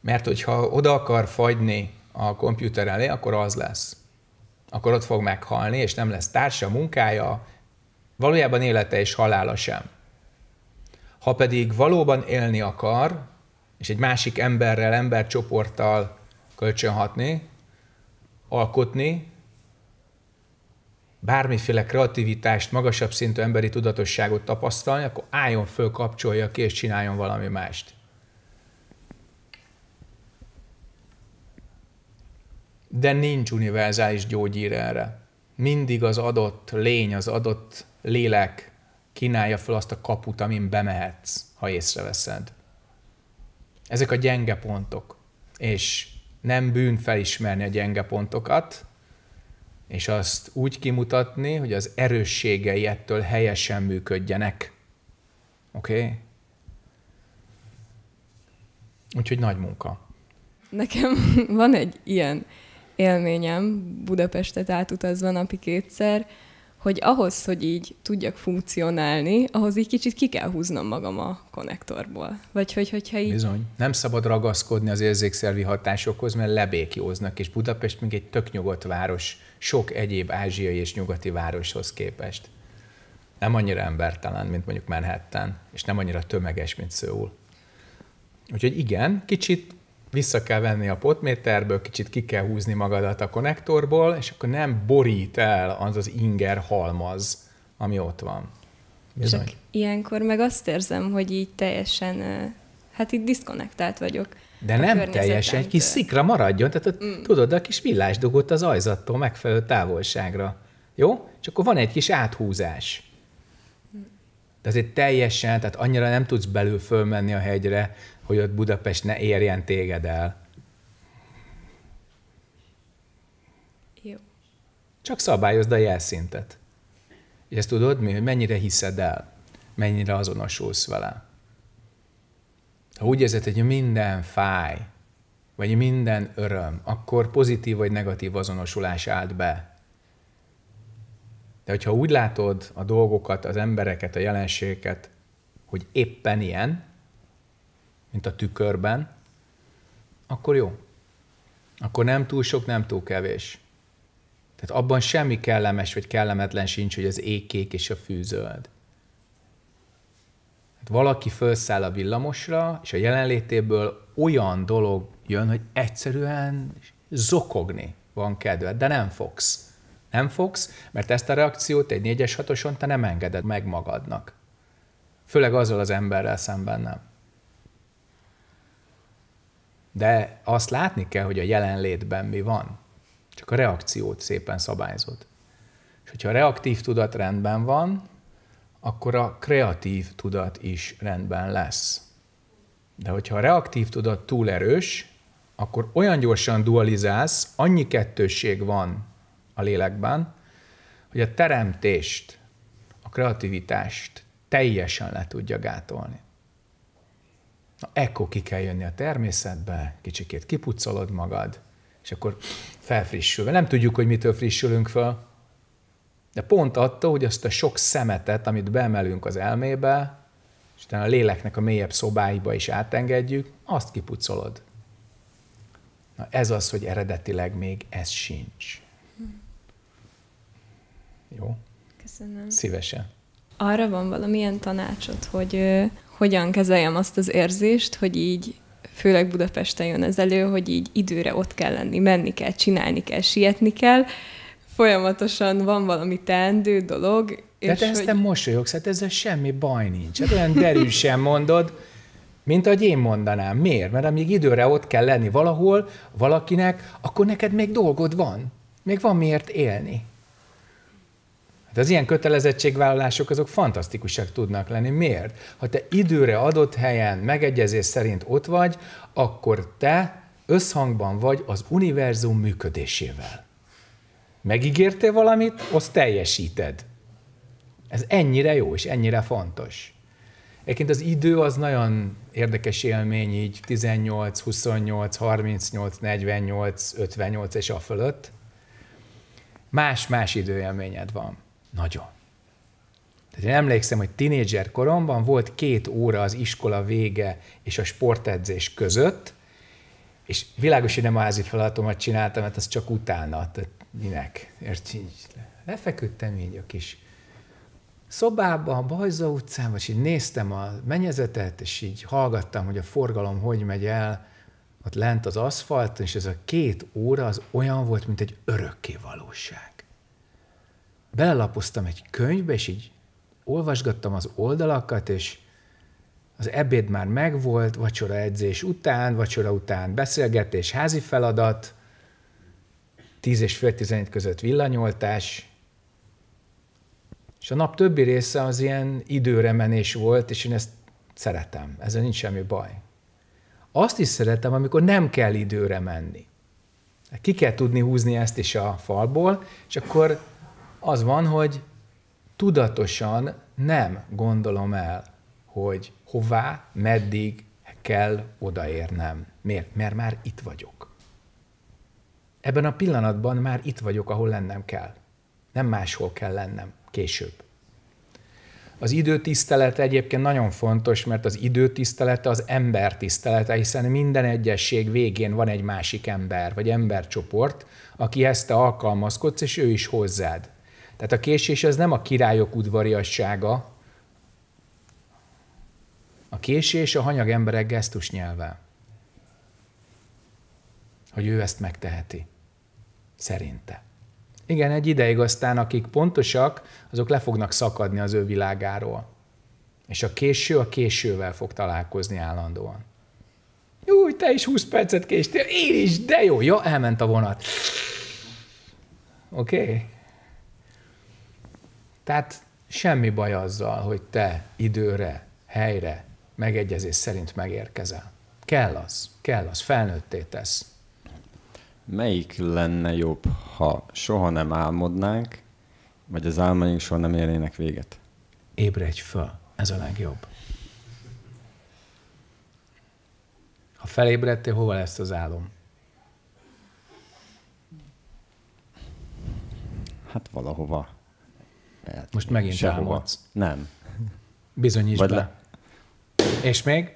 Mert hogyha oda akar fagyni a komputer elé, akkor az lesz. Akkor ott fog meghalni, és nem lesz társa, munkája, valójában élete és halála sem. Ha pedig valóban élni akar, és egy másik emberrel, embercsoporttal kölcsönhatni, alkotni, bármiféle kreativitást, magasabb szintű emberi tudatosságot tapasztalni, akkor álljon föl, kapcsolja ki, és csináljon valami mást. De nincs univerzális gyógyír erre. Mindig az adott lény, az adott lélek kínálja fel azt a kaput, amin bemehetsz, ha észreveszed. Ezek a gyenge pontok. És nem bűn felismerni a gyenge pontokat, és azt úgy kimutatni, hogy az erősségei ettől helyesen működjenek. Oké? Okay? Úgyhogy nagy munka. Nekem van egy ilyen élményem Budapestet átutazva napi kétszer, hogy ahhoz, hogy így tudjak funkcionálni, ahhoz így kicsit ki kell húznom magam a konnektorból. Vagy hogy, hogyha így... Bizony. Nem szabad ragaszkodni az érzékszervi hatásokhoz, mert lebékjóznak, és Budapest még egy tök nyugodt város, sok egyéb ázsiai és nyugati városhoz képest. Nem annyira embertelen, mint mondjuk Manhattan, és nem annyira tömeges, mint Szöul. Úgyhogy igen, kicsit vissza kell venni a potméterből, kicsit ki kell húzni magadat a konnektorból, és akkor nem borít el az az inger halmaz, ami ott van. Bizony. Csak ilyenkor meg azt érzem, hogy így teljesen, hát itt diszkonnektált vagyok. De nem teljesen, egy kis szikra maradjon, tehát ott, mm. tudod, a kis villásdugót az ajzattól megfelelő távolságra. Jó? És akkor van egy kis áthúzás. De azért teljesen, tehát annyira nem tudsz belül fölmenni a hegyre, hogy ott Budapest ne érjen téged el. Jó. Csak szabályozd a jelszintet. És ezt tudod mi, hogy mennyire hiszed el, mennyire azonosulsz vele. Ha úgy érzed, hogy minden fáj, vagy minden öröm, akkor pozitív vagy negatív azonosulás állt be. De hogyha úgy látod a dolgokat, az embereket, a jelenségeket, hogy éppen ilyen, mint a tükörben, akkor jó. Akkor nem túl sok, nem túl kevés. Tehát abban semmi kellemes vagy kellemetlen sincs, hogy az ég kék és a fű zöld. Hát valaki felszáll a villamosra, és a jelenlétéből olyan dolog jön, hogy egyszerűen zokogni van kedved, de nem fogsz. Nem fogsz, mert ezt a reakciót egy négyes hatoson te nem engeded meg magadnak. Főleg azzal az emberrel szemben nem. De azt látni kell, hogy a jelenlétben mi van. Csak a reakciót szépen szabályozod. És hogyha a reaktív tudat rendben van, akkor a kreatív tudat is rendben lesz. De hogyha a reaktív tudat túl erős, akkor olyan gyorsan dualizálsz, annyi kettősség van a lélekben, hogy a teremtést, a kreativitást teljesen le tudja gátolni. Na, ekkor ki kell jönni a természetbe, kicsikét kipucolod magad, és és akkor felfrissülve. Nem tudjuk, hogy mitől frissülünk fel, de pont attól, hogy azt a sok szemetet, amit beemelünk az elmébe, és utána a léleknek a mélyebb szobáiba is átengedjük, azt kipucolod. Na ez az, hogy eredetileg még ez sincs. Jó? Köszönöm. Szívesen. Arra van valamilyen tanácsod, hogy ö, hogyan kezeljem azt az érzést, hogy így, főleg Budapesten jön ez elő, hogy így időre ott kell lenni, menni kell, csinálni kell, sietni kell, folyamatosan van valami teendő dolog. De te ezt nem mosolyogsz, hát ezzel semmi baj nincs. Hát olyan derűsen mondod, mint ahogy én mondanám. Miért? Mert amíg időre ott kell lenni valahol, valakinek, akkor neked még dolgod van. Még van miért élni. Hát az ilyen kötelezettségvállalások azok fantasztikusak tudnak lenni. Miért? Ha te időre adott helyen megegyezés szerint ott vagy, akkor te összhangban vagy az univerzum működésével. Megígértél valamit, azt teljesíted. Ez ennyire jó és ennyire fontos. Egyébként az idő az nagyon érdekes élmény, így tizennyolc, huszonnyolc, harmincnyolc, negyvennyolc, ötvennyolc és a fölött. Más-más időélményed van. Nagyon. Tehát én emlékszem, hogy tinédzser koromban volt két óra az iskola vége és a sportedzés között, és világos, hogy nem a házi feladatomat csináltam, mert az csak utána. Tehát minek? Ért, így lefeküdtem így a kis szobában, a Bajza utcában, és így néztem a mennyezetet, és így hallgattam, hogy a forgalom hogy megy el ott lent az aszfalton, és ez a két óra az olyan volt, mint egy örökké valóság. Belelapoztam egy könyvbe, és így olvasgattam az oldalakat, és az ebéd már megvolt, vacsora edzés után, vacsora után beszélgetés, házi feladat, tíz és fél tizenegy között villanyoltás, és a nap többi része az ilyen időre menés volt, és én ezt szeretem, ezzel nincs semmi baj. Azt is szeretem, amikor nem kell időre menni. Ki kell tudni húzni ezt is a falból, és akkor az van, hogy tudatosan nem gondolom el, hogy hová, meddig kell odaérnem. Miért? Mert már itt vagyok. Ebben a pillanatban már itt vagyok, ahol lennem kell. Nem máshol kell lennem később. Az időtisztelete egyébként nagyon fontos, mert az időtisztelete az embertisztelete, hiszen minden egyesség végén van egy másik ember, vagy embercsoport, akihez te alkalmazkodsz, és ő is hozzád. Tehát a késés az nem a királyok udvariassága, a késés a hanyag emberek gesztusnyelve. Hogy ő ezt megteheti. Szerinte. Igen, egy ideig aztán, akik pontosak, azok le fognak szakadni az ő világáról. És a késő a késővel fog találkozni állandóan. Júj, te is húsz percet késtél, én is, de jó, ja, elment a vonat. Oké? Okay. Tehát semmi baj azzal, hogy te időre, helyre, megegyezés szerint megérkezel. Kell az, kell az, felnőtté tesz. Melyik lenne jobb, ha soha nem álmodnánk, vagy az álmaink soha nem érnének véget? Ébredj fel, ez a legjobb. Ha felébredtél, hova lesz az álom? Hát valahova. Hát most megint sehova. Álmodsz. Nem. Bizonyítsd be. Le... És még?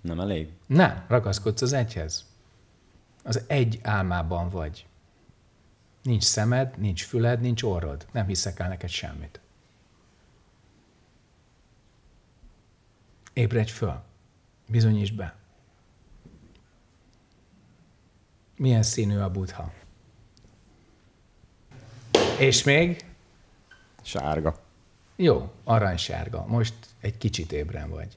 Nem elég? Nem, ragaszkodsz az egyhez. Az egy álmában vagy. Nincs szemed, nincs füled, nincs orrod. Nem hiszek el neked semmit. Ébredj föl. Bizonyítsd be. Milyen színű a Buddha? És még? Sárga. Jó, aranysárga. Most egy kicsit ébren vagy.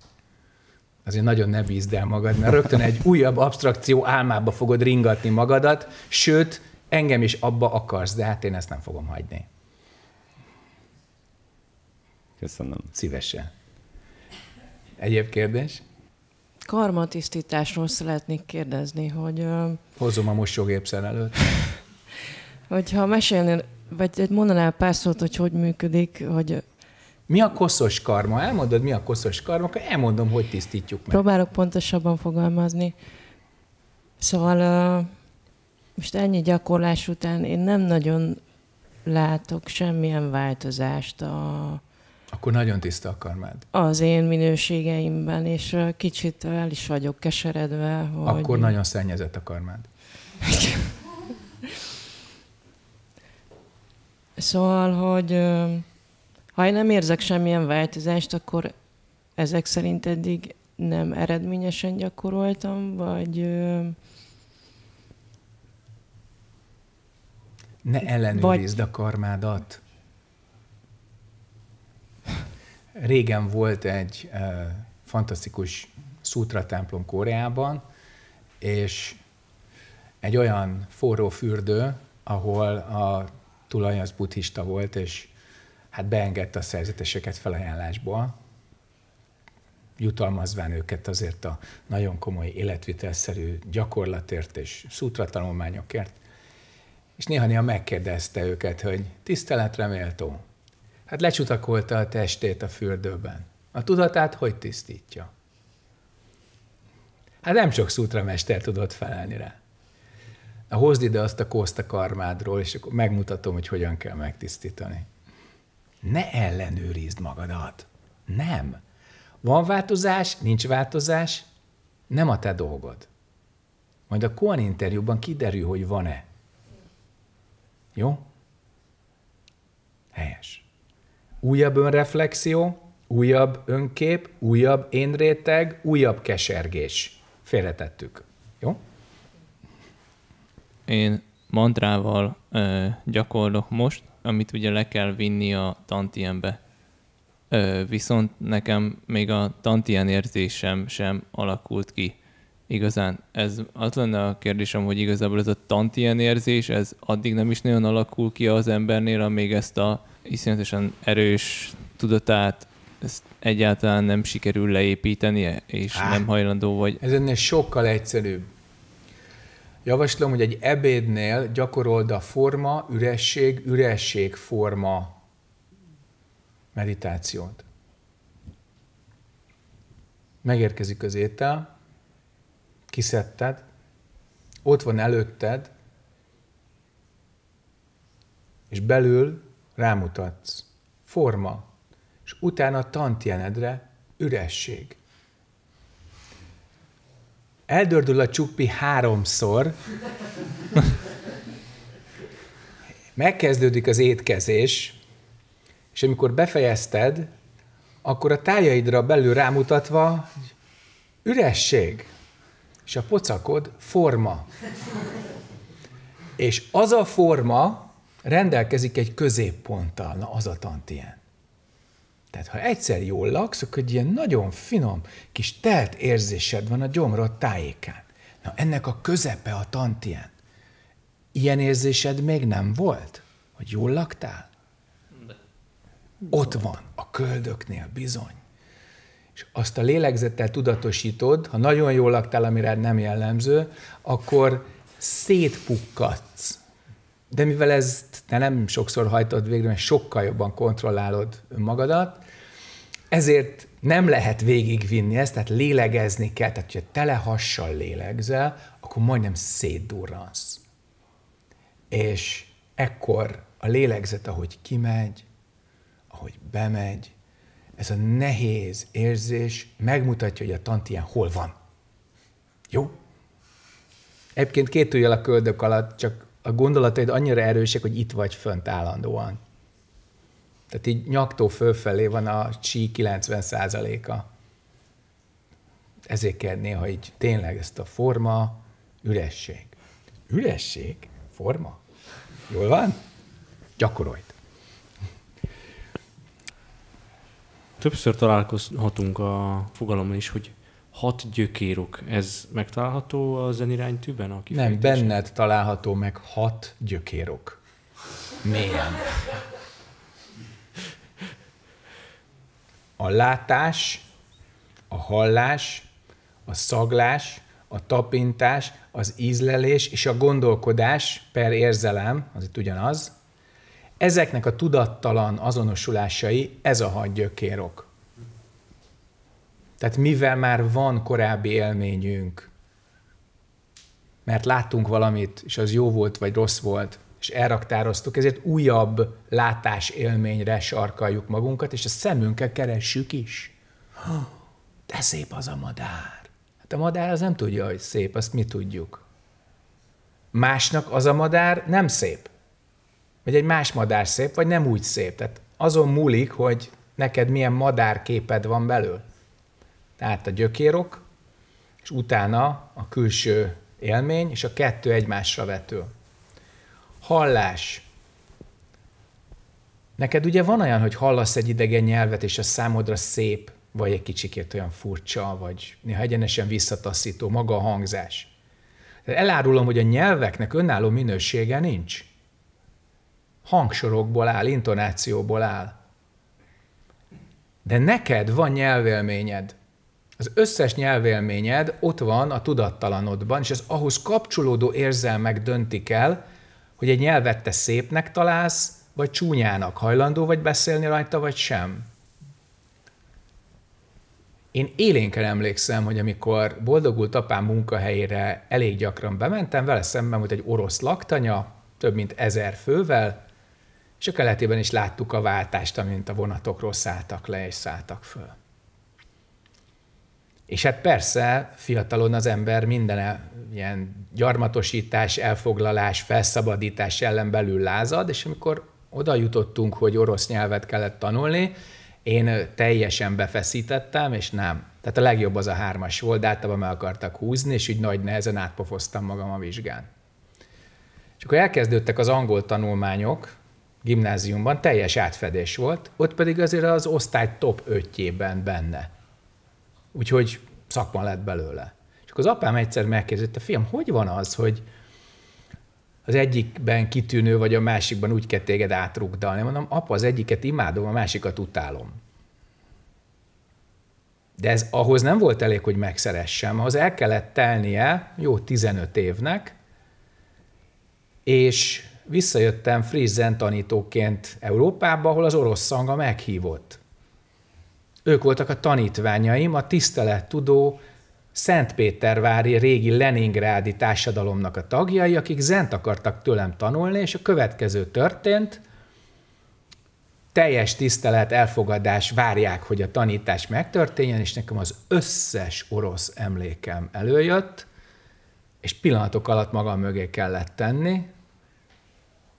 Azért nagyon ne bízd el magad, mert rögtön egy újabb abstrakció álmába fogod ringatni magadat, sőt, engem is abba akarsz, de hát én ezt nem fogom hagyni. Köszönöm. Szívesen. Egyéb kérdés? Karmatisztításról szeretnék kérdezni, hogy... Hozom a mosógépszer előtt. Hogyha mesélnél, vagy mondanál pár szót, hogy hogy működik, hogy... Mi a koszos karma? Elmondod, mi a koszos karma, akkor elmondom, hogy tisztítjuk meg. Próbálok pontosabban fogalmazni. Szóval uh, Most ennyi gyakorlás után én nem nagyon látok semmilyen változást a... Akkor nagyon tiszta a karmád. Az én minőségeimben, és kicsit el is vagyok keseredve, hogy... Akkor nagyon szennyezett a karmád. Szóval, hogy ha én nem érzek semmilyen változást, akkor ezek szerint eddig nem eredményesen gyakoroltam, vagy... Ne ellenőrizd vagy... a karmádat. Régen volt egy uh, fantasztikus szútratemplom Koreában, és egy olyan forró fürdő, ahol a tulaj az buddhista volt, és hát beengedte a szerzeteseket felajánlásból, jutalmazván őket azért a nagyon komoly életvitelszerű gyakorlatért és szútratanulmányokért. És néha-néha megkérdezte őket, hogy tiszteletre méltó. Hát lecsutakolta a testét a fürdőben. A tudatát hogy tisztítja? Hát nem sok szútramester tudott felelni rá. Na, hozd ide azt a kószt a karmádról, és akkor megmutatom, hogy hogyan kell megtisztítani. Ne ellenőrizd magadat. Nem. Van változás, nincs változás, nem a te dolgod. Majd a kóan interjúban kiderül, hogy van-e. Jó? Helyes. Újabb önreflexió, újabb önkép, újabb énréteg, újabb kesergés. Félretettük. Jó? Én mantrával ö, gyakorlok most, amit ugye le kell vinni a tantienbe. Ö, viszont nekem még a tantien érzésem sem alakult ki. Igazán, ez az lenne a kérdésem, hogy igazából ez a tantien érzés, ez addig nem is nagyon alakul ki az embernél, amíg ezt a iszonyatosan erős tudatát ezt egyáltalán nem sikerül leépítenie, és Á, nem hajlandó vagy. Ez ennél sokkal egyszerűbb. Javaslom, hogy egy ebédnél gyakorold a forma, üresség, üresség, forma meditációt. Megérkezik az étel, kiszedted, ott van előtted, és belül rámutatsz. Forma. És utána tantienedre üresség. Eldördül a csuppi háromszor, megkezdődik az étkezés, és amikor befejezted, akkor a tájaidra belül rámutatva üresség. És a pocakod forma. És az a forma rendelkezik egy középponttal, na az a tantien. Tehát ha egyszer jól laksz, akkor egy ilyen nagyon finom kis telt érzésed van a gyomrod tájékán. Na ennek a közepe a tantien. Ilyen érzésed még nem volt? Hogy jól laktál? De. Ott van, a köldöknél bizony. És azt a lélegzettel tudatosítod, ha nagyon jól laktál, amire nem jellemző, akkor szétpukkadsz. De mivel ezt te nem sokszor hajtod végre, mert sokkal jobban kontrollálod önmagadat, ezért nem lehet végigvinni ezt, tehát lélegezni kell. Tehát, hogyha tele hassal lélegzel, akkor majdnem szétdurransz. És ekkor a lélegzet, ahogy kimegy, ahogy bemegy, ez a nehéz érzés megmutatja, hogy a tantien hol van. Jó? Egyébként két ujjal a köldök alatt, csak a gondolataid annyira erősek, hogy itt vagy fönt állandóan. Tehát így nyaktól fölfelé van a csí kilencven százaléka. Ezért kell néha így tényleg ezt a forma, üresség. Üresség? Forma? Jól van? Gyakorolj! Többször találkozhatunk a fogalommal is, hogy hat gyökérok. Ez megtalálható a zeniránytűben? A nem, benned található meg hat gyökérok. Mélyen. A látás, a hallás, a szaglás, a tapintás, az ízlelés és a gondolkodás per érzelem, az itt ugyanaz. Ezeknek a tudattalan azonosulásai, ez a hat gyökérok. Tehát mivel már van korábbi élményünk, mert láttunk valamit, és az jó volt, vagy rossz volt, és elraktároztuk, ezért újabb látásélményre sarkaljuk magunkat, és a szemünkkel keressük is. De szép az a madár. Hát a madár az nem tudja, hogy szép, azt mi tudjuk. Másnak az a madár nem szép. Vagy egy más madár szép, vagy nem úgy szép. Tehát azon múlik, hogy neked milyen madárképed van belőle. Tehát a gyökérok, és utána a külső élmény, és a kettő egymásra vető. Hallás. Neked ugye van olyan, hogy hallasz egy idegen nyelvet, és a számodra szép, vagy egy kicsikét olyan furcsa, vagy néha egyenesen visszataszító, maga a hangzás. Tehát elárulom, hogy a nyelveknek önálló minősége nincs. Hangsorokból áll, intonációból áll. De neked van nyelvélményed. Az összes nyelvélményed ott van a tudattalanodban, és az ahhoz kapcsolódó érzelmek döntik el, hogy egy nyelvet te szépnek találsz, vagy csúnyának, hajlandó vagy beszélni rajta, vagy sem. Én élénken emlékszem, hogy amikor boldogult apám munkahelyére elég gyakran bementem, vele szemben volt egy orosz laktanya, több mint ezer fővel, és a keletében is láttuk a váltást, amint a vonatokról szálltak le és szálltak föl. És hát persze, fiatalon az ember minden ilyen gyarmatosítás, elfoglalás, felszabadítás ellen belül lázad, és amikor oda jutottunk, hogy orosz nyelvet kellett tanulni, én teljesen befeszítettem, és nem. Tehát a legjobb az a hármas volt, de általában meg akartak húzni, és így nagy nehezen átpofoztam magam a vizsgán. És akkor elkezdődtek az angol tanulmányok gimnáziumban, teljes átfedés volt, ott pedig azért az osztály top ötjében benne. Úgyhogy szakma lett belőle. És akkor az apám egyszer megkérdezte, fiam, hogy van az, hogy az egyikben kitűnő vagy a másikban úgy kell téged átrugdalni? Mondom, apa, az egyiket imádom, a másikat utálom. De ez ahhoz nem volt elég, hogy megszeressem, ahhoz el kellett telnie jó tizenöt évnek, és visszajöttem Frizen tanítóként Európába, ahol az orosz szanga meghívott. Ők voltak a tanítványaim, a tisztelettudó szentpétervári régi leningrádi társadalomnak a tagjai, akik zent akartak tőlem tanulni, és a következő történt. Teljes tisztelet, elfogadás, várják, hogy a tanítás megtörténjen, és nekem az összes orosz emlékem előjött, és pillanatok alatt magam mögé kellett tenni,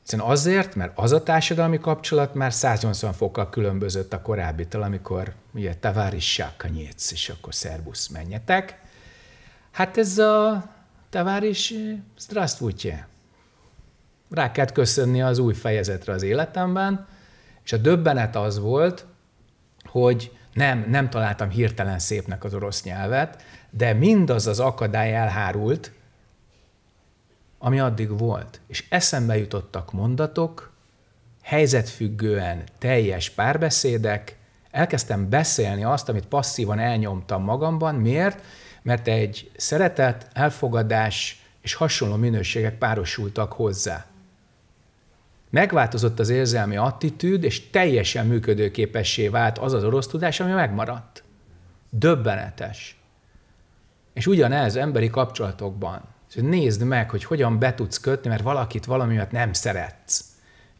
hiszen azért, mert az a társadalmi kapcsolat már száznyolcvan fokkal különbözött a korábbitól, amikor ugye teváris, és akkor szerbusz, menjetek. Hát ez a teváris, sztrasztvútje. Rá kellett köszönni az új fejezetre az életemben, és a döbbenet az volt, hogy nem, nem találtam hirtelen szépnek az orosz nyelvet, de mindaz az akadály elhárult, ami addig volt, és eszembe jutottak mondatok, helyzetfüggően teljes párbeszédek, elkezdtem beszélni azt, amit passzívan elnyomtam magamban. Miért? Mert egy szeretet, elfogadás és hasonló minőségek párosultak hozzá. Megváltozott az érzelmi attitűd, és teljesen működőképessé vált az az orosz tudás, ami megmaradt. Döbbenetes. És ugyanez emberi kapcsolatokban. Nézd meg, hogy hogyan be tudsz kötni, mert valakit valami miatt nem szeretsz.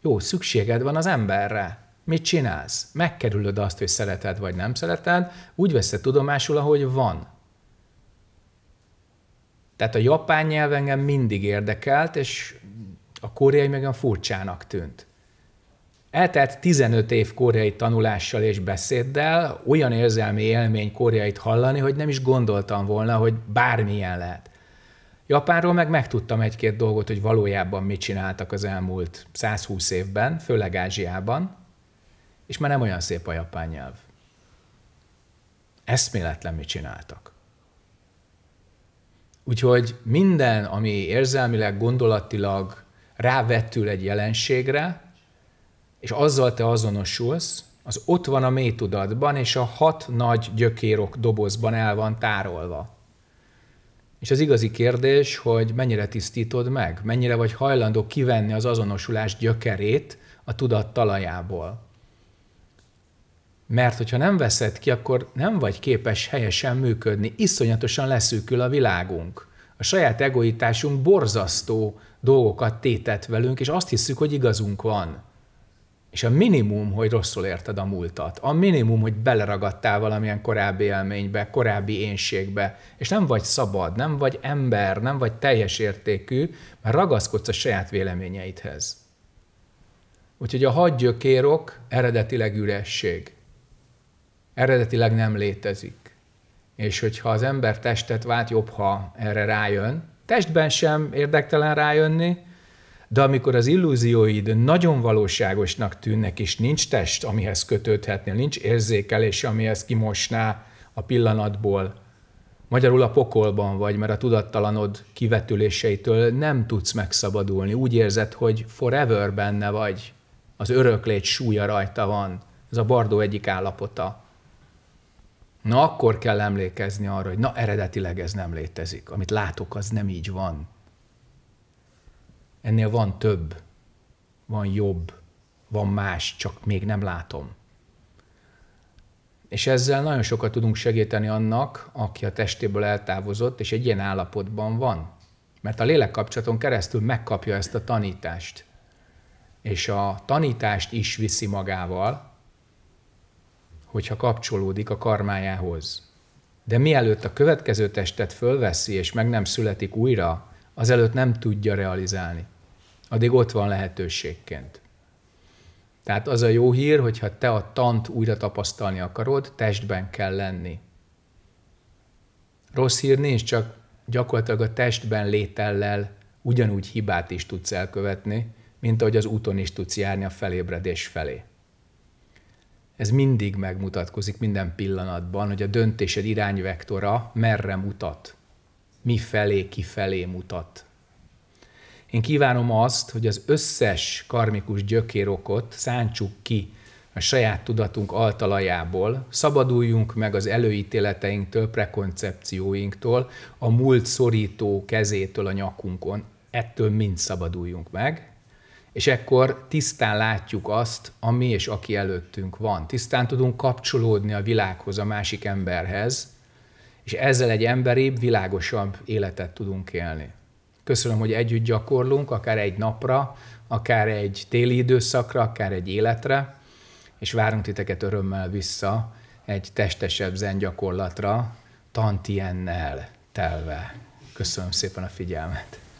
Jó, szükséged van az emberre. Mit csinálsz? Megkerülöd azt, hogy szereted vagy nem szereted, úgy veszed tudomásul, ahogy van. Tehát a japán nyelv engem mindig érdekelt, és a koreai meg a furcsának tűnt. Eltelt tizenöt év koreai tanulással és beszéddel, olyan érzelmi élmény koreait hallani, hogy nem is gondoltam volna, hogy bármilyen lehet. Japánról meg megtudtam egy-két dolgot, hogy valójában mit csináltak az elmúlt százhúsz évben, főleg Ázsiában, és már nem olyan szép a japán nyelv. Eszméletlen mit csináltak. Úgyhogy minden, ami érzelmileg, gondolatilag rávetül egy jelenségre, és azzal te azonosulsz, az ott van a mély tudatban, és a hat nagy gyökérok dobozban el van tárolva. És az igazi kérdés, hogy mennyire tisztítod meg, mennyire vagy hajlandó kivenni az azonosulás gyökerét a tudat talajából. Mert hogyha nem veszed ki, akkor nem vagy képes helyesen működni, iszonyatosan leszűkül a világunk. A a saját egoitásunk borzasztó dolgokat tétett velünk, és azt hiszük, hogy igazunk van. És a minimum, hogy rosszul érted a múltat. A minimum, hogy beleragadtál valamilyen korábbi élménybe, korábbi énségbe, és nem vagy szabad, nem vagy ember, nem vagy teljes értékű, mert ragaszkodsz a saját véleményeidhez. Úgyhogy a hat gyökérok eredetileg üresség. Eredetileg nem létezik. És hogyha az ember testet vált, jobb, ha erre rájön. Testben sem érdektelen rájönni, de amikor az illúzióid nagyon valóságosnak tűnnek, és nincs test, amihez kötődhetnél, nincs érzékelés, amihez kimosná a pillanatból, magyarul a pokolban vagy, mert a tudattalanod kivetüléseitől nem tudsz megszabadulni. Úgy érzed, hogy forever benne vagy, az öröklét súlya rajta van. Ez a bardo egyik állapota. Na akkor kell emlékezni arra, hogy na eredetileg ez nem létezik. Amit látok, az nem így van. Ennél van több, van jobb, van más, csak még nem látom. És ezzel nagyon sokat tudunk segíteni annak, aki a testéből eltávozott, és egy ilyen állapotban van. Mert a lélekkapcsolaton keresztül megkapja ezt a tanítást. És a tanítást is viszi magával, hogyha kapcsolódik a karmájához. De mielőtt a következő testet fölveszi, és meg nem születik újra, azelőtt nem tudja realizálni. Addig ott van lehetőségként. Tehát az a jó hír, hogyha te a tant újra tapasztalni akarod, testben kell lenni. Rossz hír nincs, csak gyakorlatilag a testben létellel ugyanúgy hibát is tudsz elkövetni, mint ahogy az úton is tudsz járni a felébredés felé. Ez mindig megmutatkozik minden pillanatban, hogy a döntésed irányvektora merre mutat, mifelé, kifelé mutat. Én kívánom azt, hogy az összes karmikus gyökérokot szántsuk ki a saját tudatunk altalajából, szabaduljunk meg az előítéleteinktől, prekoncepcióinktól, a múlt szorító kezétől a nyakunkon, ettől mind szabaduljunk meg, és ekkor tisztán látjuk azt, ami és aki előttünk van. Tisztán tudunk kapcsolódni a világhoz, a másik emberhez, és ezzel egy emberibb, világosabb életet tudunk élni. Köszönöm, hogy együtt gyakorlunk, akár egy napra, akár egy téli időszakra, akár egy életre, és várunk titeket örömmel vissza egy testesebb zen gyakorlatra, tantiennel telve. Köszönöm szépen a figyelmet!